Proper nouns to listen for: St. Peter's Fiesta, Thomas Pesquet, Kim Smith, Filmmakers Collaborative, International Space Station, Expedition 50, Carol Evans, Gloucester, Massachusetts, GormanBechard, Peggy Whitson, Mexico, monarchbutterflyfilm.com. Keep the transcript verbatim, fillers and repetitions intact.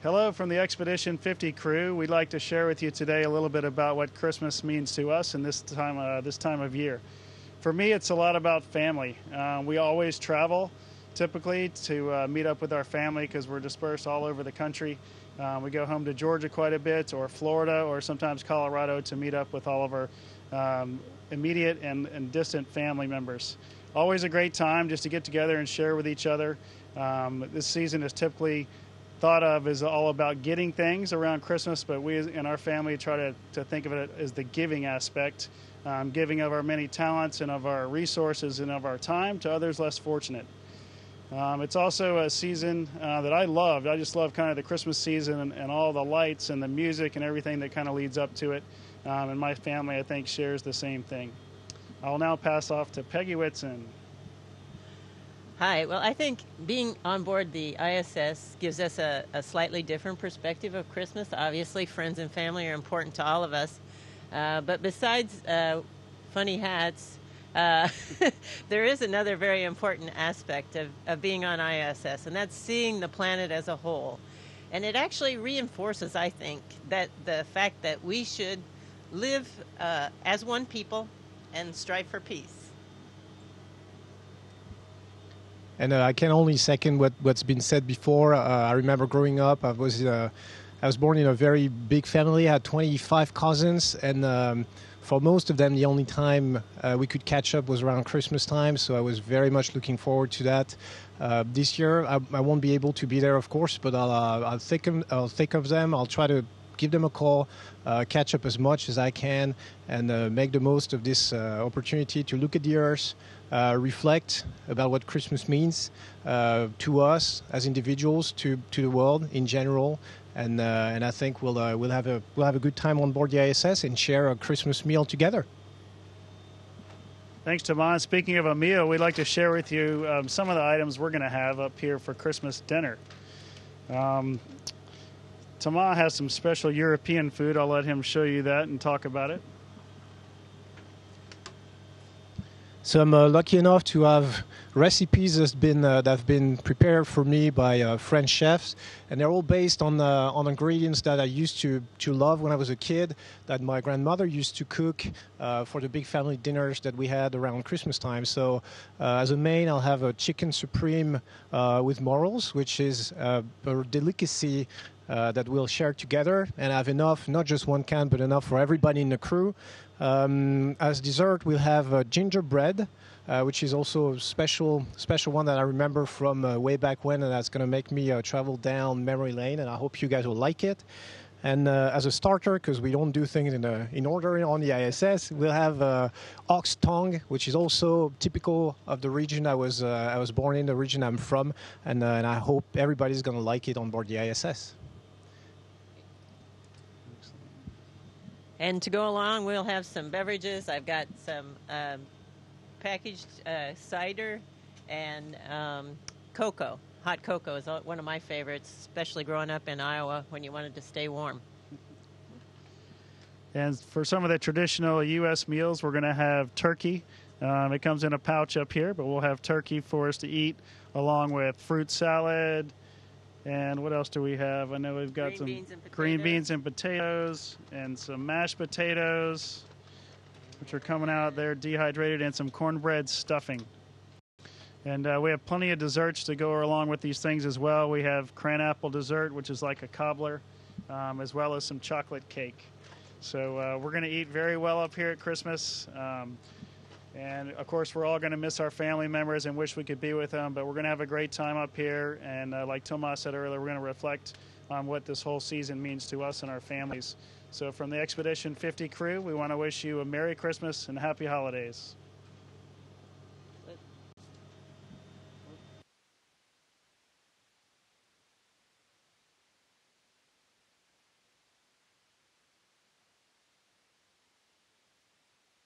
Hello from the Expedition fifty crew. We'd like to share with you today a little bit about what Christmas means to us in this time, uh, this time of year. For me, it's a lot about family. Uh, we always travel, typically, to uh, meet up with our family because we're dispersed all over the country. Uh, we go home to Georgia quite a bit, or Florida, or sometimes Colorado to meet up with all of our um, immediate and, and distant family members. Always a great time just to get together and share with each other. Um, this season is typically thought of as all about getting things around Christmas, but we in our family try to, to think of it as the giving aspect, um, giving of our many talents and of our resources and of our time to others less fortunate. Um, it's also a season uh, that I loved. I just love kind of the Christmas season and, and all the lights and the music and everything that kind of leads up to it, um, and my family, I think, shares the same thing. I'll now pass off to Peggy Whitson. Hi. Well, I think being on board the I S S gives us a, a slightly different perspective of Christmas. Obviously, friends and family are important to all of us. Uh, but besides uh, funny hats, uh, there is another very important aspect of, of being on I S S, and that's seeing the planet as a whole. And it actually reinforces, I think, that the fact that we should live uh, as one people and strive for peace. And uh, I can only second what, what's been said before. Uh, I remember growing up, I was, uh, I was born in a very big family. I had twenty-five cousins, and um, for most of them, the only time uh, we could catch up was around Christmas time, so I was very much looking forward to that. Uh, this year, I, I won't be able to be there, of course, but I'll, uh, I'll, think of, I'll think of them. I'll try to give them a call, uh, catch up as much as I can, and uh, make the most of this uh, opportunity to look at the Earth, uh, reflect about what Christmas means uh, to us as individuals, to to the world in general, and uh, and I think we'll uh, we'll have a we'll have a good time on board the I S S and share a Christmas meal together. Thanks, Thomas. Speaking of a meal, we'd like to share with you um, some of the items we're going to have up here for Christmas dinner. Um, Thomas has some special European food. I'll let him show you that and talk about it. So I'm uh, lucky enough to have recipes that's been, uh, that have been prepared for me by uh, French chefs, and they're all based on, uh, on ingredients that I used to, to love when I was a kid, that my grandmother used to cook uh, for the big family dinners that we had around Christmas time. So uh, as a main, I'll have a chicken supreme uh, with morels, which is uh, a delicacy Uh, that we'll share together, and have enough, not just one can, but enough for everybody in the crew. Um, as dessert, we'll have uh, gingerbread, uh, which is also a special, special one that I remember from uh, way back when, and that's going to make me uh, travel down memory lane, and I hope you guys will like it. And uh, as a starter, because we don't do things in, a, in order on the I S S, we'll have uh, ox tongue, which is also typical of the region I was, uh, I was born in, the region I'm from, and, uh, and I hope everybody's going to like it on board the I S S. And to go along, we'll have some beverages. I've got some um, packaged uh, cider and um, cocoa. Hot cocoa is one of my favorites, especially growing up in Iowa when you wanted to stay warm. And for some of the traditional U S meals, we're going to have turkey. Um, it comes in a pouch up here, but we'll have turkey for us to eat along with fruit salad. And what else do we have? I know we've got green some beans green beans and potatoes and some mashed potatoes, which are coming out there dehydrated, and some cornbread stuffing. And uh, we have plenty of desserts to go along with these things as well. We have cranapple dessert, which is like a cobbler, um, as well as some chocolate cake. So uh, we're going to eat very well up here at Christmas. Um, And, of course, we're all going to miss our family members and wish we could be with them, but we're going to have a great time up here. And uh, like Thomas said earlier, we're going to reflect on what this whole season means to us and our families. So from the Expedition fifty crew, we want to wish you a Merry Christmas and Happy Holidays.